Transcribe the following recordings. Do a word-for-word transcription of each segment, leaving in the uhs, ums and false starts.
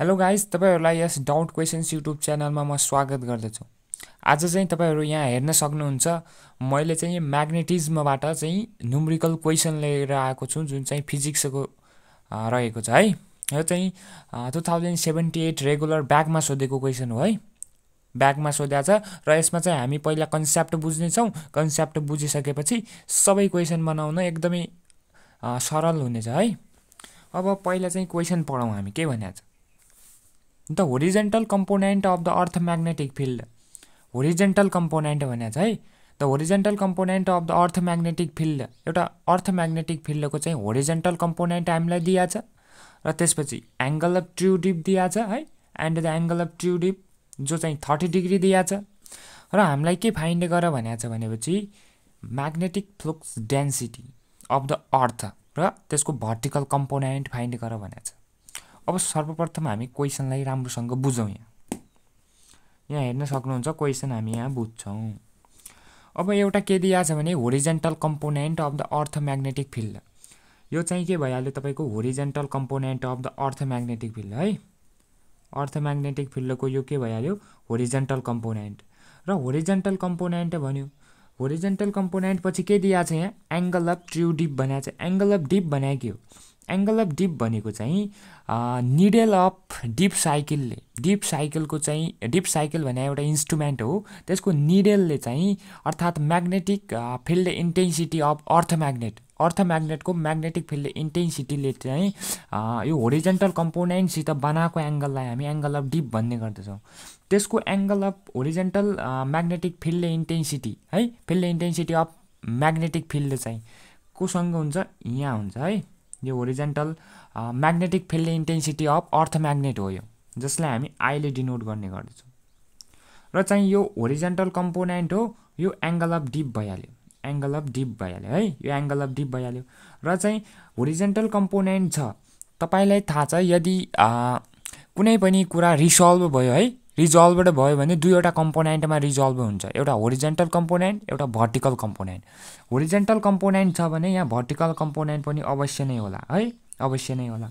Hello guys, तपाईहरुलाई यस doubt questions YouTube च्यानलमा म स्वागत गर्दछु। आज चाहिँ तपाईहरु यहाँ हेर्न सक्नुहुन्छ, मैले चाहिँ म्याग्नेटिज्मबाट चाहिँ न्यूमेरिकल क्वेशन लिएर आएको छु जुन चाहिँ फिजिक्सको रहेको छ है। यो चाहिँ दुई हजार अठहत्तर रेगुलर ब्याकमा सोधेको क्वेशन हो है, ब्याकमा सोध्या छ र यसमा चाहिँ हामी पहिला कन्सेप्ट बुझ्ने छौं। कन्सेप्ट बुझिसकेपछि सबै क्वेशन बनाउन एकदमै सरल हुनेछ है। अब पहिला चाहिँ क्वेशन पढौं हामी, के भनिन्छ। The horizontal component of the earth magnetic field, horizontal component भन्या छ है। The horizontal component of the earth magnetic field, एउटा अर्थ म्याग्नेटिक फिल्डको चाहिँ horizontal component हामीलाई दिया छ र त्यसपछि angle of true dip दिया छ है। And the angle of true dip जो चाहिँ तीस डिग्री दिया छ र हामीलाई के फाइन्ड गर भन्या छ भनेपछि magnetic flux density of the earth र त्यसको vertical component फाइन्ड गर भन्या छ। अब सर्वप्रथम हामी क्वेशनलाई राम्रोसँग बुझौं। यहाँ यहाँ हेर्न सक्नुहुन्छ क्वेशन हामी यहाँ बुझ्छौं। अब एउटा के दिया छ भने horizontal component of the earth magnetic field. यो चाहिँ के भइहाल्यो तपाईको horizontal component of the earth magnetic field है। अर्थ म्याग्नेटिक फिल्डको यो के भइहाल्यो होरिजेन्टल कम्पोनेन्ट। र होरिजेन्टल कम्पोनेन्ट भन्यो, होरिजेन्टल कम्पोनेन्ट पछि के दिया छ यहाँ एंगल अफ ट्रू डिप भन्या छ। एंगल अफ डिप भन्या के हो? एंगल अफ डिप भनेको चाहिँ निडल अफ डिप साइकिलले, डिप साइकिलको चाहिँ डिप साइकिल भने एउटा इन्स्ट्रुमेन्ट हो, त्यसको निडलले चाहिँ अर्थात् magnetic field intensity of earth magnet, earth म्याग्नेटको म्याग्नेटिक फिल्ड इन्टेन्सिटीले चाहिँ यो होरिजेन्टल कम्पोनेन्टसित बनाएको एंगललाई हामी एंगल अफ डिप भन्ने गर्दछौँ। त्यसको angle of horizontal magnetic field intensity है, field intensity of magnetic field चाहिँ कोसँग हुन्छ? यहाँ हुन्छ है। यो horizontal magnetic field intensity of earth magnet हो, यो जसलाई हामी आईले डिनोट गर्ने गर्दछौँ। र चाहिँ यो होरिजेन्टल कम्पोनेन्ट हो, यो एंगल अफ डिप भइहाल्यो, एंगल अफ डिप भइहाल्यो है। यो एंगल अफ डिप भइहाल्यो र चाहिँ होरिजेन्टल कम्पोनेन्ट छ। तपाईलाई थाहा छ यदि कुनै पनि कुरा रिसल्भ भयो है, रिजल्भड भयो भने दुईवटा कम्पोनेन्टमा रिजल्भ हुन्छ, एउटा होरिजेन्टल कम्पोनेन्ट एउटा भर्टिकल कम्पोनेन्ट। होरिजेन्टल कम्पोनेन्ट छ भने यहाँ भर्टिकल कम्पोनेन्ट पनि अवश्य नै होला है, अवश्य नै होला।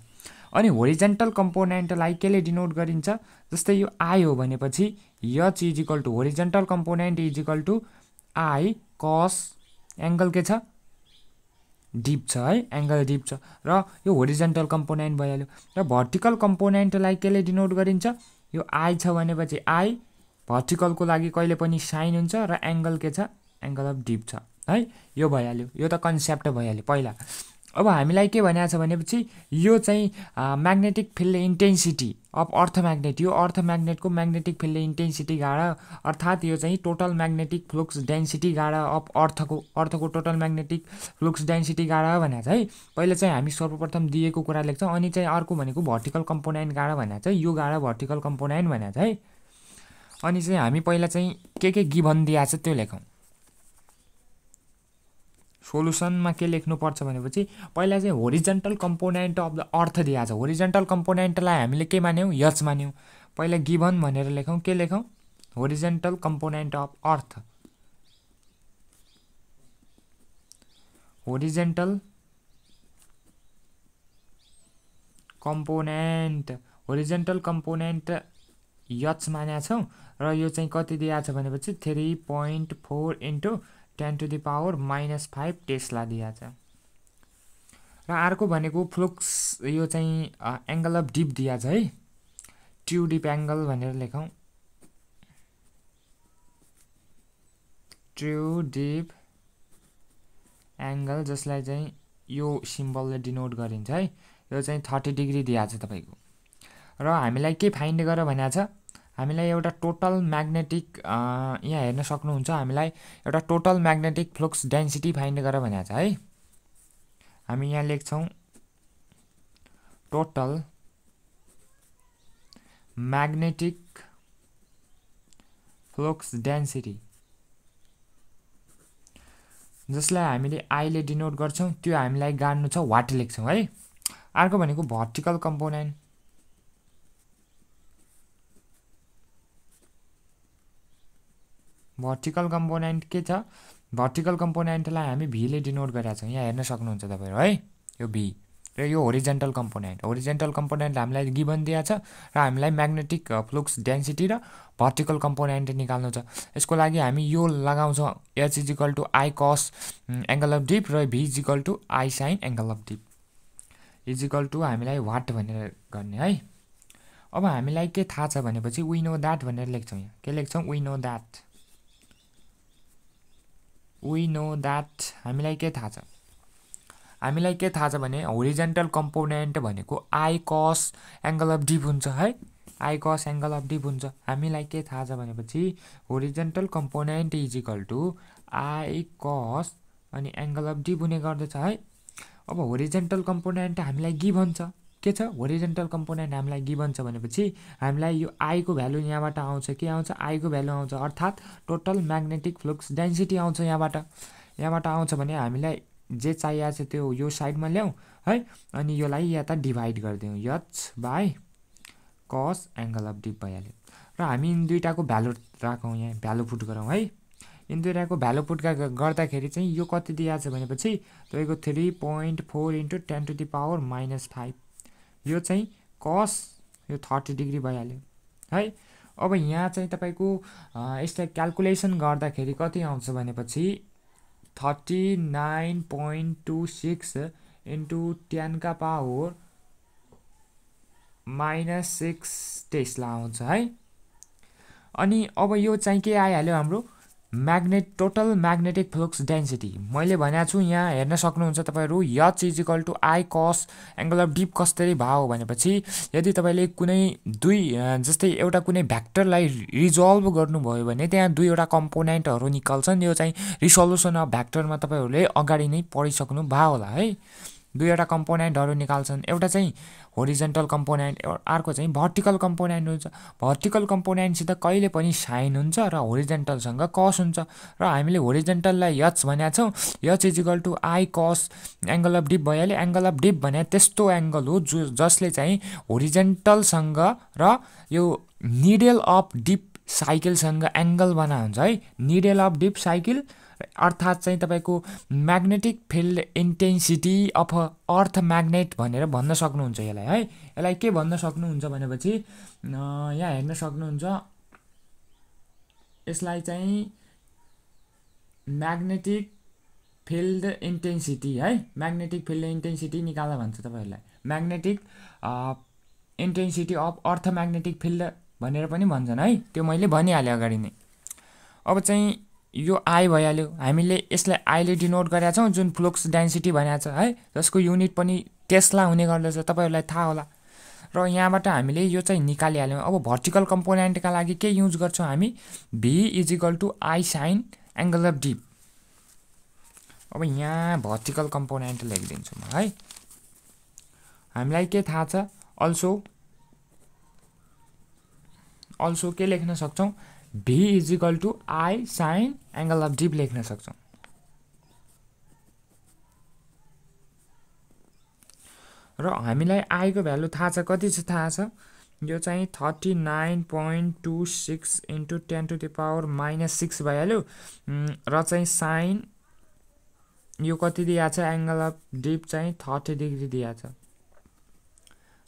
अनि होरिजेन्टल कम्पोनेन्टलाई केले डिनोट गरिन्छ? जस्तै यो आई हो भनेपछि H is equal to horizontal component is equal to I cos angle के छ? डिप छ है, एंगल डिप छ र यो होरिजेन्टल कम्पोनेन्ट भइहाल्यो। र भर्टिकल कम्पोनेन्टलाई केले डिनोट गरिन्छ? यो आई छ भनेपछि आई भर्टिकलको लागि कहिले पनि साइन हुन्छ र एंगल के छ? एंगल अफ डिप छ है। यो भइहाल्यो, यो त कन्सेप्ट भइहाल्यो पहिला। अब हामीलाई के भनेको छ भनेपछि यो चाहिँ magnetic field intensity of earth magnet, यो अर्थ म्याग्नेटको म्याग्नेटिक फिल्ड इन्टेन्सिटी गाडा अर्थात् यो चाहिँ टोटल म्याग्नेटिक फ्लक्स डेन्सिटी गाडा अफ अर्थको, अर्थको टोटल म्याग्नेटिक फ्लक्स डेन्सिटी गाडा भनेको छ है। पहिला चाहिँ हामी सर्वप्रथम दिएको कुरा लेख्छौँ, अनि चाहिँ अर्को भनेको भर्टिकल कम्पोनेन्ट गाडा भनेको छ, यो गाडा भर्टिकल कम्पोनेन्ट भनेको छ है। अनि चाहिँ हामी पहिला चाहिँ के के गिभन दिया छ त्यो लेखौँ। सोलुसनमा के लेख्नुपर्छ भनेपछि पहिला चाहिँ horizontal component of the earth दिया छ। होरिजेन्टल कम्पोनेन्टलाई हामीले के मान्यौँ? यच मान्यौँ। पहिला गिभन भनेर लेखौँ, के लेखौँ? Horizontal component of earth, horizontal component, horizontal component H मान्या छौँ र यो चाहिँ कति दिया छ भनेपछि three point four into ten to the power minus five tesla दिया छ। र अर्को भनेको फ्लुक्स, यो चाहिँ एंगल अफ डिप दिया छ है, ट्रू डिप एंगल भनेर लेखौँ, ट्रू डिप एंगल जसलाई चाहिँ यो सिम्बलले डिनोट गरिन्छ है। यो चाहिँ तीस डिग्री दिया छ तपाईको र हामीलाई के फाइन्ड गर भनेको छ? हामीलाई एउटा टोटल म्याग्नेटिक, यहाँ हेर्न सक्नुहुन्छ हामीलाई एउटा total magnetic flux density find गर भनेको छ है। हामी यहाँ लेख्छौँ टोटल म्याग्नेटिक फ्लक्स डेन्सिटी, जसलाई हामीले आईले डिनोट गर्छौँ, त्यो हामीलाई गाड्नु छ, वाट लेख्छौँ है। अर्को भनेको भर्टिकल कम्पोनेन्ट, भर्टिकल कम्पोनेन्ट के छ? भर्टिकल कम्पोनेन्टलाई हामी भीले डिनोट गरेका छौँ, यहाँ हेर्न सक्नुहुन्छ तपाईँहरू है, यो भी र यो होरिजेन्टल कम्पोनेन्ट होरिजेन्टल कम्पोनेन्ट हामीलाई गिवन दिया छ र हामीलाई म्याग्नेटिक फ्लक्स डेन्सिटी र भर्टिकल कम्पोनेन्ट निकाल्नु छ। यसको लागि हामी यो लगाउँछौँ H is equal to I cos angle of dip र V is equal to I sin angle of dip is equal to हामीलाई वाट भनेर गर्ने है। अब हामीलाई के थाहा छ भनेपछि वी नो दैट भनेर लेख्छौँ। यहाँ के लेख्छौँ? We know that. We know that हामीलाई के थाहा छ? हामीलाई के थाहा छ भने होरिजेन्टल कम्पोनेन्ट भनेको I cos angle of dip हुन्छ है। I cos angle of dip हुन्छ। हामीलाई के थाहा छ भनेपछि horizontal component is equal to I cos अनि एंगल अफ डिप हुने गर्दछ है। अब होरिजेन्टल कम्पोनेन्ट हामीलाई गिवन छ। के छ? होरिजेन्टल कम्पोनेन्ट हामीलाई गिवन छ भनेपछि हामीलाई यो I को भ्यालु यहाँबाट आउँछ। के आउँछ? I को भ्यालु आउँछ, अर्थात् टोटल म्याग्नेटिक फ्लक्स डेन्सिटी आउँछ। यहाँबाट यहाँबाट आउँछ भने हामीलाई जे चाहिएको छ त्यो यो साइडमा ल्याउँ है अनि योलाई यता डिभाइड गरिदिउँ H by cos angle of dip भइहाल्यो। र हामी यिन दुईटाको भ्यालु राखौँ, यहाँ भ्यालु पुट गरौँ है। यिन दुईटाको भ्यालु पुट गर्दाखेरि चाहिँ यो कति दिएको छ भनेपछि तपाईँको three point four into ten to the power minus five यो चाहिँ कस यो थर्टी डिग्री भइहाल्यो है। अब यहाँ चाहिँ तपाईँको यसलाई क्याल्कुलेसन गर्दाखेरि कति आउँछ भनेपछि thirty nine point two six into ten का पावर माइनस सिक्स टेस्ला आउँछ है। अनि अब यो चाहिँ के आइहाल्यो हाम्रो magnet total magnetic flux density. मैले भनेको छु यहाँ हेर्न सक्नुहुन्छ तपाईहरु H is equal to I cos angle of dip कसरी भाव भनेपछि यदि तपाईले कुनै दुई जस्तै एउटा कुनै भ्याक्टरलाई रिजोल्भ गर्नुभयो भने त्यहाँ दुई एउटा कम्पोनेन्टहरु निकल्छन्। यो चाहिँ रिसोल्युसन अफ भ्याक्टरमा तपाईहरुले अगाडि नै पढिसक्नु भयो होला है। दुई एउटा कम्पोनेन्टहरु निकाल्छन्, एउटा चाहिँ होरिजेन्टल कम्पोनेन्ट अर्को चाहिँ भर्टिकल कम्पोनेन्ट हुन्छ। भर्टिकल कम्पोनेन्ट सित कहिले पनि साइन हुन्छ र होरिजेन्टल सँग कस हुन्छ र हामीले होरिजेन्टललाई H भनेका छौं। H is equal to I cos angle of dip भइहाल्यो। एंगल अफ डिप भने त्यस्तो एंगल हो जो जसले चाहिँ होरिजेन्टल सँग र यो निडल अफ डिप साइकल सँग एंगल बना हुन्छ है। निडल अफ डिप साइकल अर्थात चाहिँ तपाईको magnetic field intensity of earth magnet भनेर भन्न सक्नुहुन्छ यसलाई है। यसलाई के भन्न सक्नुहुन्छ भनेपछि यहाँ हेर्न सक्नुहुन्छ यसलाई चाहिँ मैग्नेटिक फील्ड इंटेन्सिटी है। मैग्नेटिक फील्ड इंटेन्सिटी निकाल्न भन्छ तपाईहरुलाई। Magnetic intensity of earth magnetic field भनेर पनि भन्छन् है। त्यो मैले भनिहाले अगाडि नै। अब चाहिँ यो I भइहाल्यो। हामीले यसलाई I ले डिनोट गरेका छौं जुन फ्लक्स डेन्सिटी भनेको छ है, जसको युनिट पनि टेस्ला हुने गर्दछ तपाईहरुलाई थाहा होला। र यहाँबाट हामीले यो चाहिँ निकालिहाल्यौं। अब भर्टिकल कम्पोनेन्टका लागि के युज गर्छौं हामी? V is equal to I sin angle of dip. अब यहाँ भर्टिकल कम्पोनेन्ट लेखिदिन्छु म है। हामीलाई के थाहा छ? अल्सो अल्सो के लेख्न सक्छौं? V is equal to I sine angle of dip लेख्न सक्छौं। र हामीलाई I को भ्यालु थाहा छ, कति छ थाहा छ? यो चाहिँ thirty nine point two six into ten to the power minus six भइहाल्यो। र चाहिँ साइन यो कति दिएको छ? एंगल अफ डिप चाहिँ थर्टी डिग्री दिएको छ।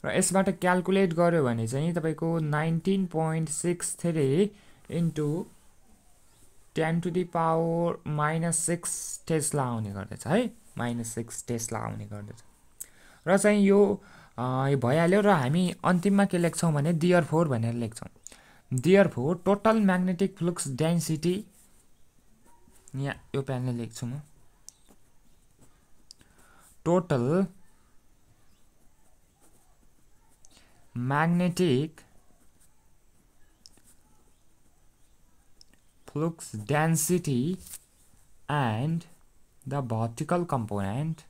र यसबाट क्याल्कुलेट गर्यो भने चाहिँ तपाईको nineteen point six three into ten to the power minus six tesla आउने गर्दछ है। माइनस सिक्स टेस्ला आउने गर्दछ। र चाहिँ यो भइहाल्यो। र हामी अन्तिममा के लेख्छौँ भने दियर फोर भनेर लेख्छौँ। Therefore total magnetic flux density यहाँ यो पेनले लेख्छु म। टोटल मैग्नेटिक flux density and the vertical component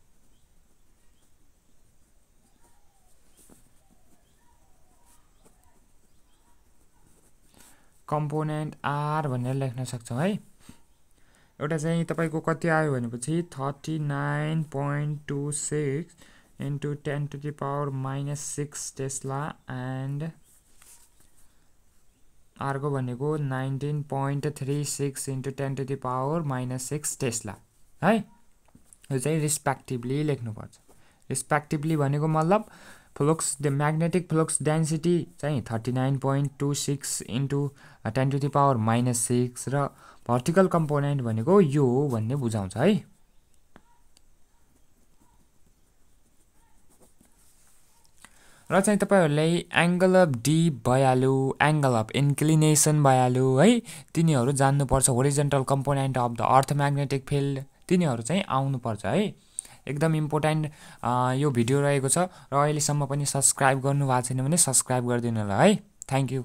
component R भनेर लेख्न सक्छौं है। एउटा चाहिँ तपाईको कति आयो भनेपछि thirty nine point two six into ten to the power minus six tesla and R को भनेको nineteen point three six into ten to the power minus six tesla है। यो रिस्पेक्टिभली लेख्नुपर्छ। respectively. Flux the magnetic flux density चाहिँ thirty nine point two six into ten to the power minus six र vertical component भनेको यो हो भन्ने बुझाउँछ है। र चाहिँ तपाईहरुलाई angle of the value angle of inclination value है तिनीहरु जान्नु पर्छ। Horizontal component of the earth magnetic field तिनीहरु चाहिँ आउनु पर्छ है। एकदम इम्पोर्टेन्ट यो भिडियो रहेको छ र अहिलेसम्म पनि सब्स्क्राइब गर्नु भएको छैन भने सब्स्क्राइब गरिदिनु होला है। Thank you.